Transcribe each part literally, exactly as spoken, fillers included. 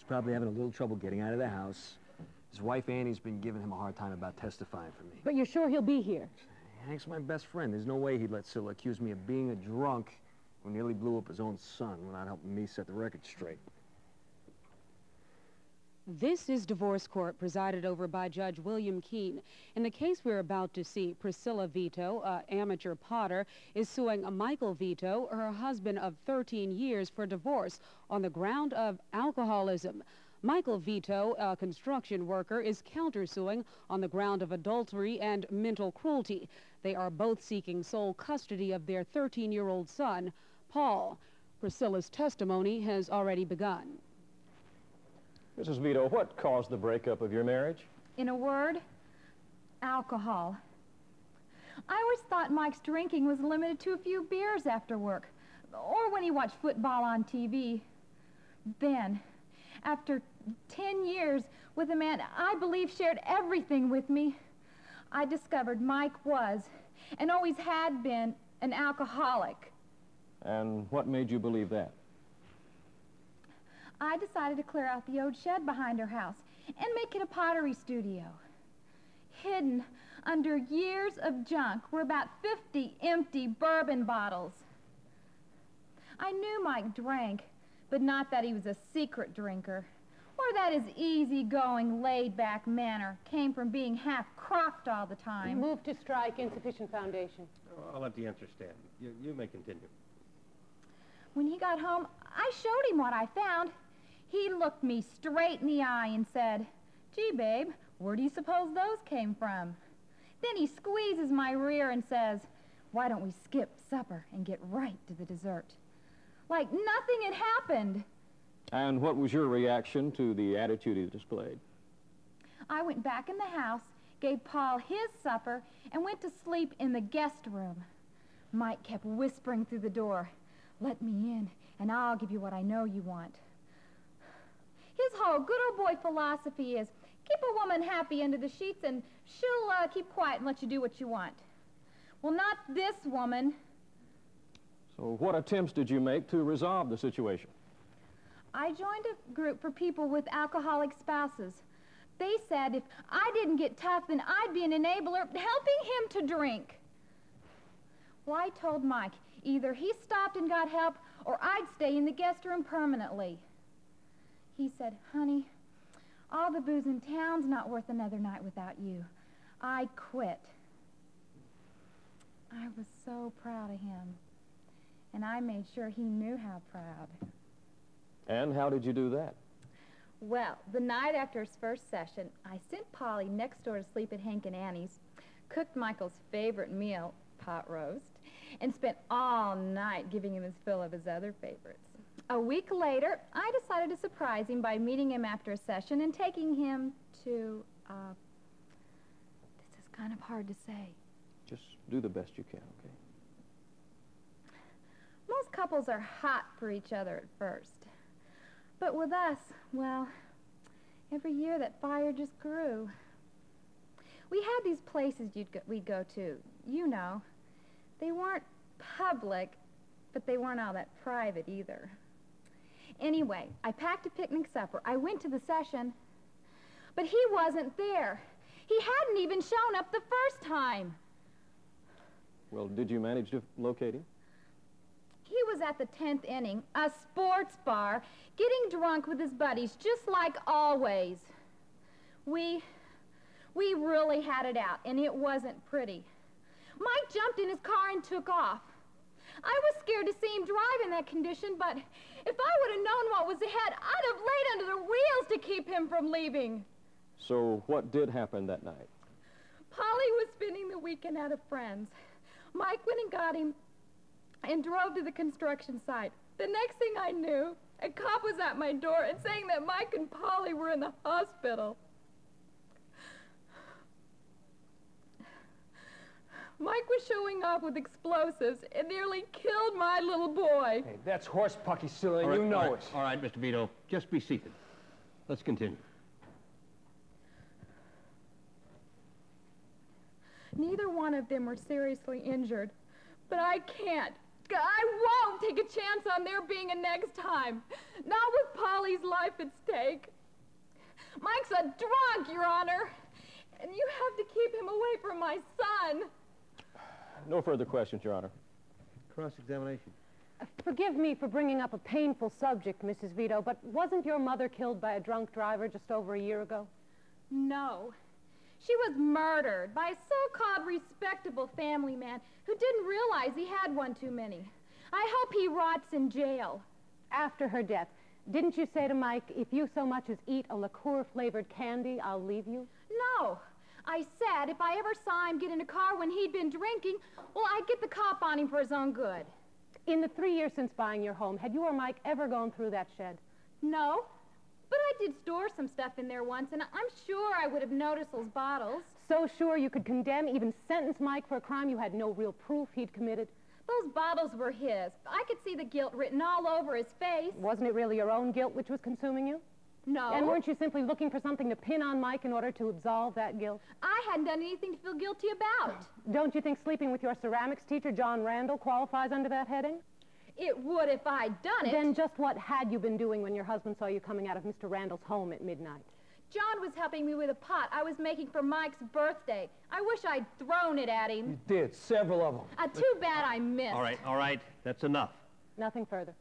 He's probably having a little trouble getting out of the house. His wife Annie's been giving him a hard time about testifying for me. But you're sure he'll be here? Hank's my best friend. There's no way he'd let Scylla accuse me of being a drunk who nearly blew up his own son without helping me set the record straight. This is Divorce Court, presided over by Judge William Keene. In the case we're about to see, Priscilla Vito, an amateur potter, is suing Michael Vito, her husband of thirteen years, for divorce on the ground of alcoholism. Michael Vito, a construction worker, is countersuing on the ground of adultery and mental cruelty. They are both seeking sole custody of their thirteen-year-old son, Paul. Priscilla's testimony has already begun. Missus Vito, what caused the breakup of your marriage? In a word, alcohol. I always thought Mike's drinking was limited to a few beers after work, or when he watched football on T V. Then, after ten years with a man I believe shared everything with me, I discovered Mike was, and always had been, an alcoholic. And what made you believe that? I decided to clear out the old shed behind her house and make it a pottery studio. Hidden under years of junk were about fifty empty bourbon bottles. I knew Mike drank, but not that he was a secret drinker, or that his easygoing, laid-back manner came from being half-crocked all the time. Move to strike insufficient foundation. Oh, I'll let the answer stand. You, you may continue. When he got home, I showed him what I found. He looked me straight in the eye and said, "Gee, babe, where do you suppose those came from?" Then he squeezes my rear and says, "Why don't we skip supper and get right to the dessert?" Like nothing had happened. And what was your reaction to the attitude he displayed? I went back in the house, gave Paul his supper, and went to sleep in the guest room. Mike kept whispering through the door, "Let me in, and I'll give you what I know you want." His whole good old boy philosophy is, keep a woman happy under the sheets, and she'll uh, keep quiet and let you do what you want. Well, not this woman. So what attempts did you make to resolve the situation? I joined a group for people with alcoholic spouses. They said if I didn't get tough, then I'd be an enabler, helping him to drink. Well, I told Mike, either he stopped and got help, or I'd stay in the guest room permanently. He said, "Honey, all the booze in town's not worth another night without you. I quit." I was so proud of him, and I made sure he knew how proud. And how did you do that? Well, the night after his first session, I sent Polly next door to sleep at Hank and Annie's, cooked Michael's favorite meal, pot roast, and spent all night giving him his fill of his other favorites. A week later, I decided to surprise him by meeting him after a session and taking him to, uh, this is kind of hard to say. Just do the best you can, okay? Most couples are hot for each other at first. But with us, well, every year that fire just grew. We had these places you'd go, we'd go to, you know. They weren't public, but they weren't all that private either. Anyway, I packed a picnic supper. I went to the session, but he wasn't there. He hadn't even shown up the first time. Well, did you manage to locate him? He was at the tenth inning, a sports bar, getting drunk with his buddies, just like always. We, we really had it out, and it wasn't pretty. Mike jumped in his car and took off. I was scared to see him drive in that condition, but if I would have known what was ahead, I'd have laid under the wheels to keep him from leaving. So what did happen that night? Polly was spending the weekend out of friends. Mike went and got him and drove to the construction site. The next thing I knew, a cop was at my door and saying that Mike and Polly were in the hospital. Mike was showing off with explosives and nearly killed my little boy. Hey, that's horse pucky, Scylla, right, you know all right, it. All right, Mister Vito, just be seated. Let's continue. Neither one of them were seriously injured, but I can't. I won't take a chance on there being a next time. Not with Polly's life at stake. Mike's a drunk, Your Honor, and you have to keep him away from my son. No further questions, Your Honor. Cross-examination. Uh, forgive me for bringing up a painful subject, Missus Vito, but wasn't your mother killed by a drunk driver just over a year ago? No. She was murdered by a so-called respectable family man who didn't realize he had one too many. I hope he rots in jail. After her death, didn't you say to Mike, if you so much as eat a liqueur-flavored candy, I'll leave you? No. I said if I ever saw him get in a car when he'd been drinking, well, I'd get the cop on him for his own good. In the three years since buying your home, had you or Mike ever gone through that shed? No. But I did store some stuff in there once, and I'm sure I would have noticed those bottles. So sure you could condemn, even sentence Mike for a crime you had no real proof he'd committed? Those bottles were his. I could see the guilt written all over his face. Wasn't it really your own guilt which was consuming you? No. And weren't you simply looking for something to pin on Mike in order to absolve that guilt? I hadn't done anything to feel guilty about. Don't you think sleeping with your ceramics teacher, John Randall, qualifies under that heading? It would if I'd done it. Then just what had you been doing when your husband saw you coming out of Mister Randall's home at midnight? John was helping me with a pot I was making for Mike's birthday. I wish I'd thrown it at him. You did, several of them. Uh, too bad I missed. All right, all right, that's enough. Nothing further.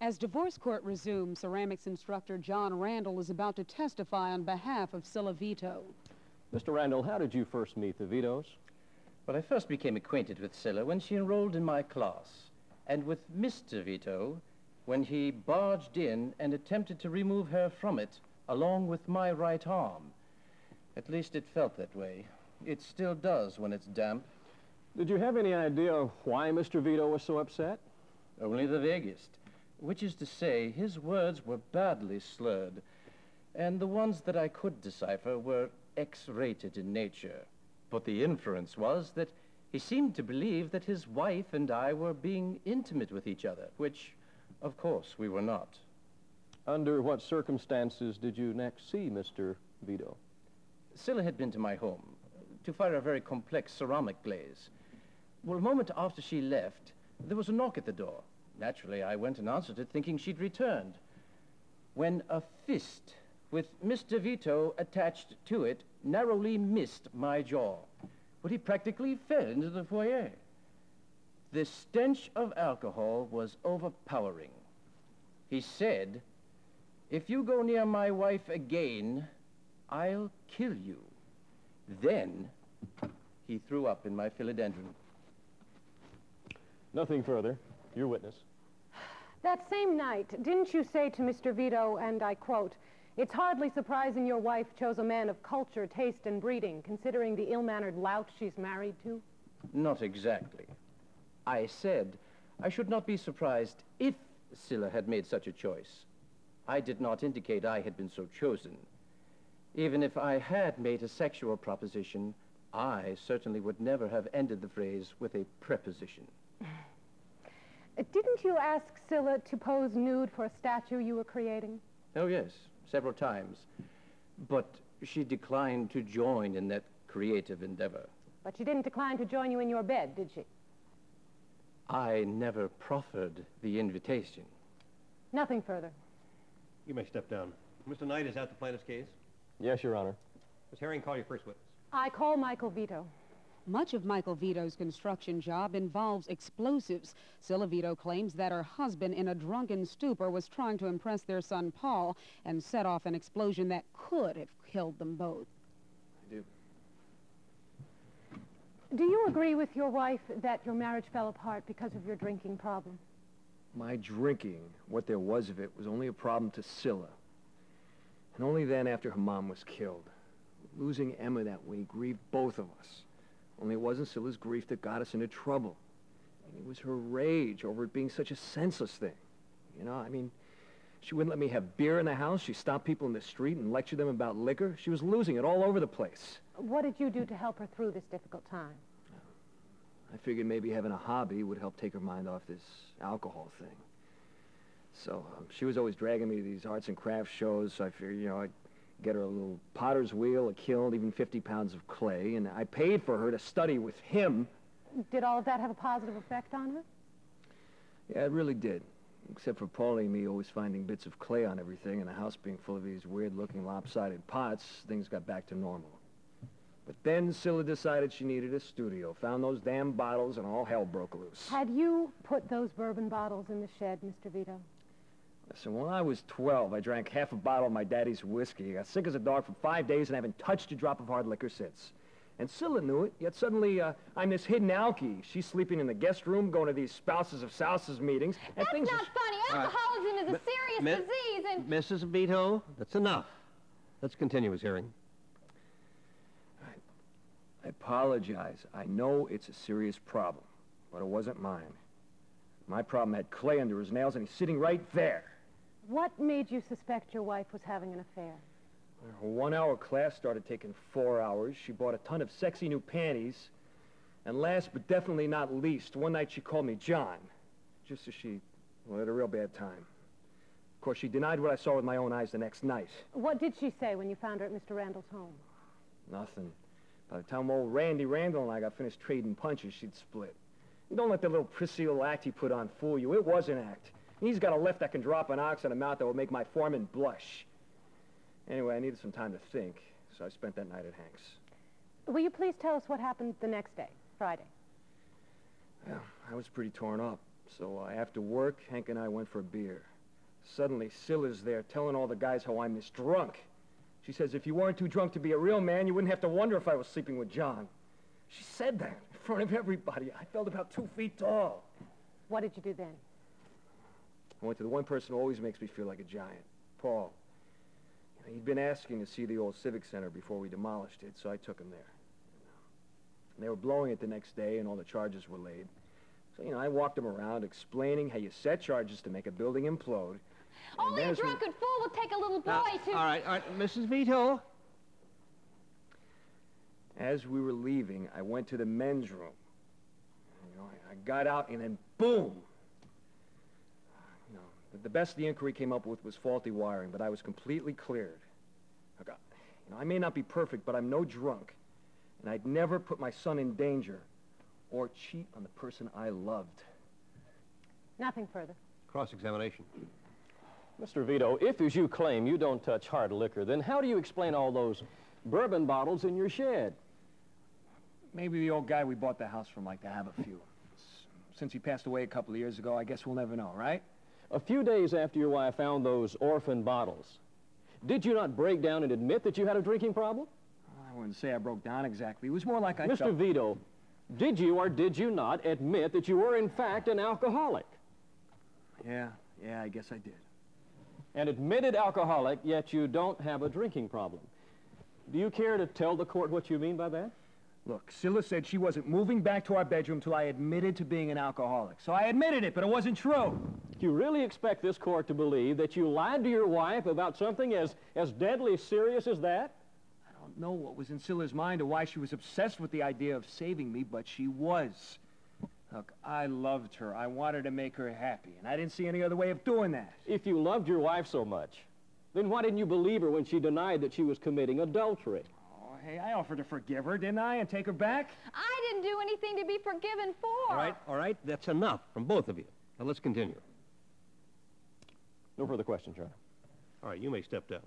As divorce court resumes, ceramics instructor John Randall is about to testify on behalf of Scylla Vito. Mister Randall, how did you first meet the Vitos? Well, I first became acquainted with Scylla when she enrolled in my class, and with Mister Vito when he barged in and attempted to remove her from it, along with my right arm. At least it felt that way. It still does when it's damp. Did you have any idea why Mister Vito was so upset? Only the vaguest. Which is to say, his words were badly slurred, and the ones that I could decipher were X-rated in nature. But the inference was that he seemed to believe that his wife and I were being intimate with each other, which, of course, we were not. Under what circumstances did you next see Mister Vito? Scylla had been to my home to fire a very complex ceramic glaze. Well, a moment after she left, there was a knock at the door. Naturally, I went and answered it, thinking she'd returned, when a fist with Mister Vito attached to it narrowly missed my jaw, but he practically fell into the foyer. The stench of alcohol was overpowering. He said, "If you go near my wife again, I'll kill you." Then he threw up in my philodendron. Nothing further. Your witness. That same night, didn't you say to Mister Vito, and I quote, "It's hardly surprising your wife chose a man of culture, taste, and breeding, considering the ill-mannered lout she's married to"? Not exactly. I said I should not be surprised if Scylla had made such a choice. I did not indicate I had been so chosen. Even if I had made a sexual proposition, I certainly would never have ended the phrase with a preposition. Didn't you ask Scylla to pose nude for a statue you were creating? Oh, yes, several times. But she declined to join in that creative endeavor. But she didn't decline to join you in your bed, did she? I never proffered the invitation. Nothing further. You may step down. Mister Knight, is that the plaintiff's case? Yes, Your Honor. Miss Herring, call your first witness. I call Michael Vito. Much of Michael Vito's construction job involves explosives. Scylla Vito claims that her husband, in a drunken stupor, was trying to impress their son Paul and set off an explosion that could have killed them both. I do. Do you agree with your wife that your marriage fell apart because of your drinking problem? My drinking, what there was of it, was only a problem to Scylla. And only then after her mom was killed. Losing Emma that way grieved both of us. Only it wasn't Scylla's grief that got us into trouble. I mean, it was her rage over it being such a senseless thing. You know, I mean, she wouldn't let me have beer in the house. She stopped people in the street and lectured them about liquor. She was losing it all over the place. What did you do to help her through this difficult time? I figured maybe having a hobby would help take her mind off this alcohol thing. So um, she was always dragging me to these arts and crafts shows, so I figured, you know, I'd get her a little potter's wheel, a kiln, even fifty pounds of clay, and I paid for her to study with him. Did all of that have a positive effect on her? Yeah, it really did. Except for Paulie and me always finding bits of clay on everything, and the house being full of these weird-looking lopsided pots, things got back to normal. But then Scylla decided she needed a studio, found those damn bottles, and all hell broke loose. Had you put those bourbon bottles in the shed, Mister Vito? Listen, when I was twelve, I drank half a bottle of my daddy's whiskey. I got sick as a dog for five days and haven't touched a drop of hard liquor since. And Scylla knew it, yet suddenly uh, I'm this hidden alky. She's sleeping in the guest room, going to these spouses of spouses meetings. And that's not funny. Alcoholism uh, is a serious mi disease and... Missus Vito, that's enough. Let's continue his hearing. I, I apologize. I know it's a serious problem, but it wasn't mine. My problem had clay under his nails, and he's sitting right there. What made you suspect your wife was having an affair? Her one-hour class started taking four hours. She bought a ton of sexy new panties. And last but definitely not least, one night she called me John, just as she, well, had a real bad time. Of course, she denied what I saw with my own eyes the next night. What did she say when you found her at Mister Randall's home? Nothing. By the time old Randy Randall and I got finished trading punches, she'd split. And don't let that little Priscilla act he put on fool you. It was an act. And he's got a left that can drop an ox on a mouth that would make my foreman blush. Anyway, I needed some time to think, so I spent that night at Hank's. Will you please tell us what happened the next day, Friday? Well, I was pretty torn up, so uh, after work, Hank and I went for a beer. Suddenly, Scylla's there telling all the guys how I'm this drunk. She says, if you weren't too drunk to be a real man, you wouldn't have to wonder if I was sleeping with John. She said that in front of everybody. I felt about two feet tall. What did you do then? I went to the one person who always makes me feel like a giant, Paul. He'd been asking to see the old Civic Center before we demolished it, so I took him there. And they were blowing it the next day, and all the charges were laid. So, you know, I walked him around explaining how you set charges to make a building implode. Only a drunken fool will take a little boy now, to... All right, all right, Missus Vito. As we were leaving, I went to the men's room. You know, I, I got out, and then boom! The best the inquiry came up with was faulty wiring, but I was completely cleared. I got, you know, I may not be perfect, but I'm no drunk, and I'd never put my son in danger or cheat on the person I loved. Nothing further. Cross-examination. Mister Vito, if, as you claim, you don't touch hard liquor, then how do you explain all those bourbon bottles in your shed? Maybe the old guy we bought the house from liked to have a few. Since he passed away a couple of years ago, I guess we'll never know, right? A few days after your wife found those orphan bottles, did you not break down and admit that you had a drinking problem? I wouldn't say I broke down exactly. It was more like I Mister felt... Vito, did you or did you not admit that you were, in fact, an alcoholic? Yeah, yeah, I guess I did. An admitted alcoholic, yet you don't have a drinking problem. Do you care to tell the court what you mean by that? Look, Scylla said she wasn't moving back to our bedroom till I admitted to being an alcoholic. So I admitted it, but it wasn't true. Do you really expect this court to believe that you lied to your wife about something as, as deadly serious as that? I don't know what was in Scylla's mind or why she was obsessed with the idea of saving me, but she was. Look, I loved her. I wanted to make her happy, and I didn't see any other way of doing that. If you loved your wife so much, then why didn't you believe her when she denied that she was committing adultery? Hey, I offered to forgive her, didn't I, and take her back? I didn't do anything to be forgiven for. All right, all right, that's enough from both of you. Now, let's continue. No further questions, Your Honor. All right, you may step down.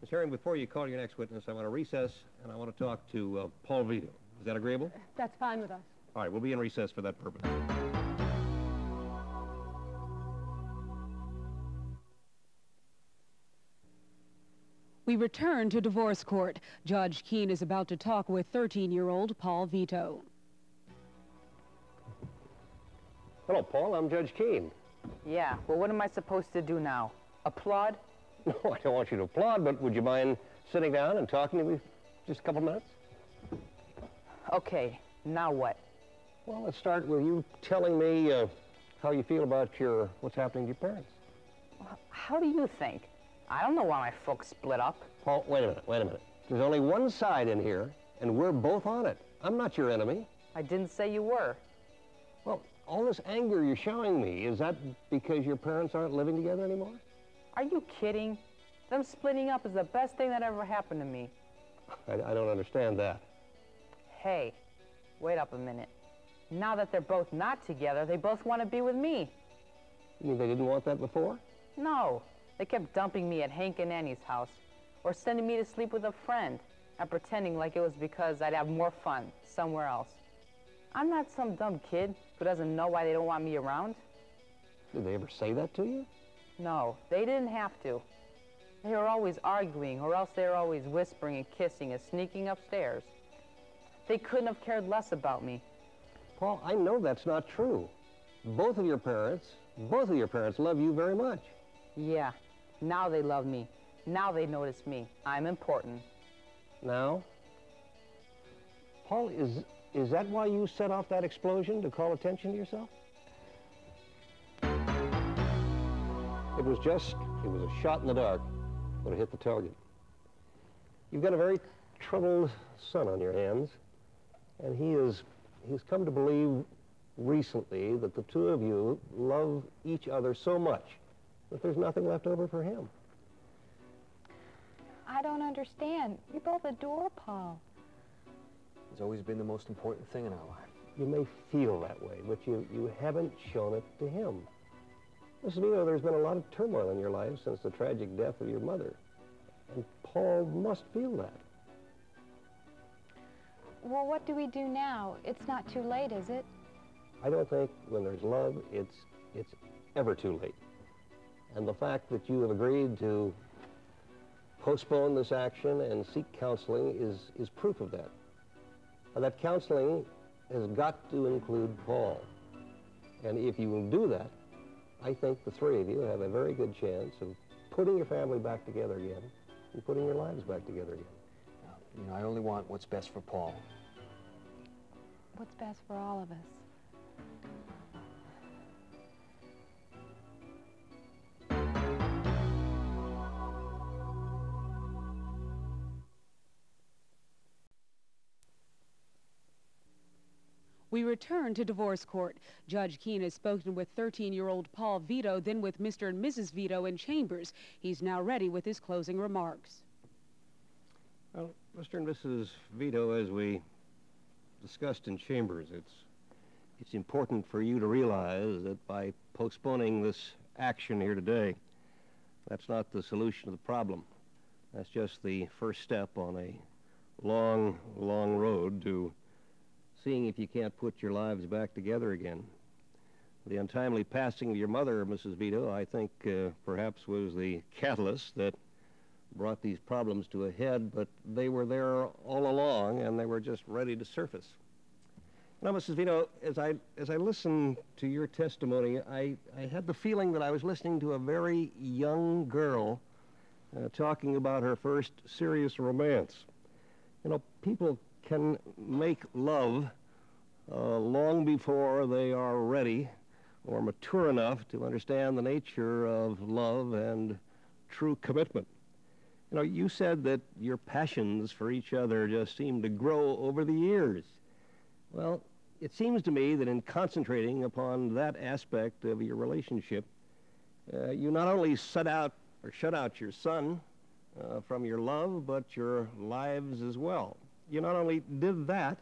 Miss Herring, before you call your next witness, I want to recess, and I want to talk to uh, Paul Vito. Is that agreeable? That's fine with us. All right, we'll be in recess for that purpose. We return to Divorce Court. Judge Keene is about to talk with thirteen-year-old Paul Vito. Hello, Paul. I'm Judge Keene. Yeah. Well, what am I supposed to do now? Applaud? No, I don't want you to applaud, but would you mind sitting down and talking to me just a couple minutes? Okay. Now what? Well, let's start with you telling me uh, how you feel about your what's happening to your parents. How do you think? I don't know why my folks split up. Paul, wait a minute, wait a minute. There's only one side in here, and we're both on it. I'm not your enemy. I didn't say you were. Well, all this anger you're showing me, is that because your parents aren't living together anymore? Are you kidding? Them splitting up is the best thing that ever happened to me. I, I don't understand that. Hey, wait up a minute. Now that they're both not together, they both want to be with me. You mean they didn't want that before? No. They kept dumping me at Hank and Annie's house, or sending me to sleep with a friend, and pretending like it was because I'd have more fun somewhere else. I'm not some dumb kid who doesn't know why they don't want me around. Did they ever say that to you? No, they didn't have to. They were always arguing, or else they were always whispering and kissing and sneaking upstairs. They couldn't have cared less about me. Paul, I know that's not true. Both of your parents, both of your parents love you very much. Yeah, now they love me. Now they notice me. I'm important. Now? Paul, is, is that why you set off that explosion, to call attention to yourself? It was just, it was a shot in the dark when it hit the target. You've got a very troubled son on your hands, and he is, he's come to believe recently that the two of you love each other so much that there's nothing left over for him. I don't understand. You both adore Paul. It's always been the most important thing in our life. You may feel that way, but you, you haven't shown it to him. Missus Vito, there's been a lot of turmoil in your life since the tragic death of your mother, and Paul must feel that. Well, what do we do now? It's not too late, is it? I don't think when there's love, it's, it's ever too late. And the fact that you have agreed to postpone this action and seek counseling is, is proof of that. Now, that counseling has got to include Paul. And if you will do that, I think the three of you have a very good chance of putting your family back together again and putting your lives back together again. You know, I only want what's best for Paul. What's best for all of us. We return to Divorce Court. Judge Keene has spoken with thirteen-year-old Paul Vito, then with Mister and Missus Vito in chambers. He's now ready with his closing remarks. Well, Mister and Missus Vito, as we discussed in chambers, it's, it's important for you to realize that by postponing this action here today, that's not the solution to the problem. That's just the first step on a long, long road to seeing if you can't put your lives back together again. The untimely passing of your mother, Missus Vito, I think uh, perhaps was the catalyst that brought these problems to a head, but they were there all along, and they were just ready to surface. Now, Missus Vito, as I, as I listened to your testimony, I, I had the feeling that I was listening to a very young girl uh, talking about her first serious romance. You know, people can make love uh, long before they are ready or mature enough to understand the nature of love and true commitment. You know, you said that your passions for each other just seemed to grow over the years. Well, it seems to me that in concentrating upon that aspect of your relationship, uh, you not only set out or shut out your son uh, from your love, but your lives as well. You not only did that,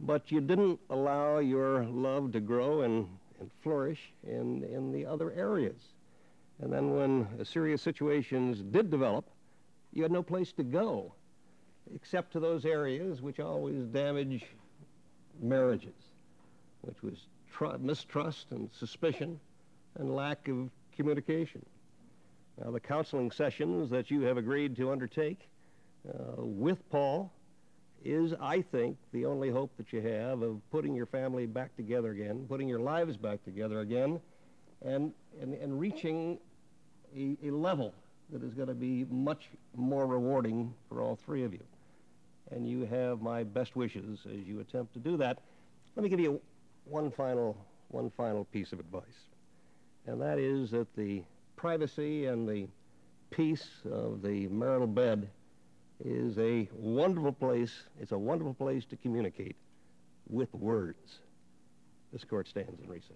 but you didn't allow your love to grow and, and flourish in, in the other areas. And then when serious situations did develop, you had no place to go except to those areas which always damage marriages, which was mistrust and suspicion and lack of communication. Now, the counseling sessions that you have agreed to undertake uh, with Paul is, I think, the only hope that you have of putting your family back together again, putting your lives back together again, and, and, and reaching a, a level that is going to be much more rewarding for all three of you. And you have my best wishes as you attempt to do that. Let me give you one final, one final piece of advice, and that is that the privacy and the peace of the marital bed is a wonderful place. It's a wonderful place to communicate with words. This court stands in recess.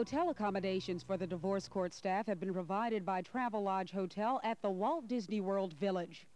Hotel accommodations for the divorce court staff have been provided by Travelodge Hotel at the Walt Disney World Village.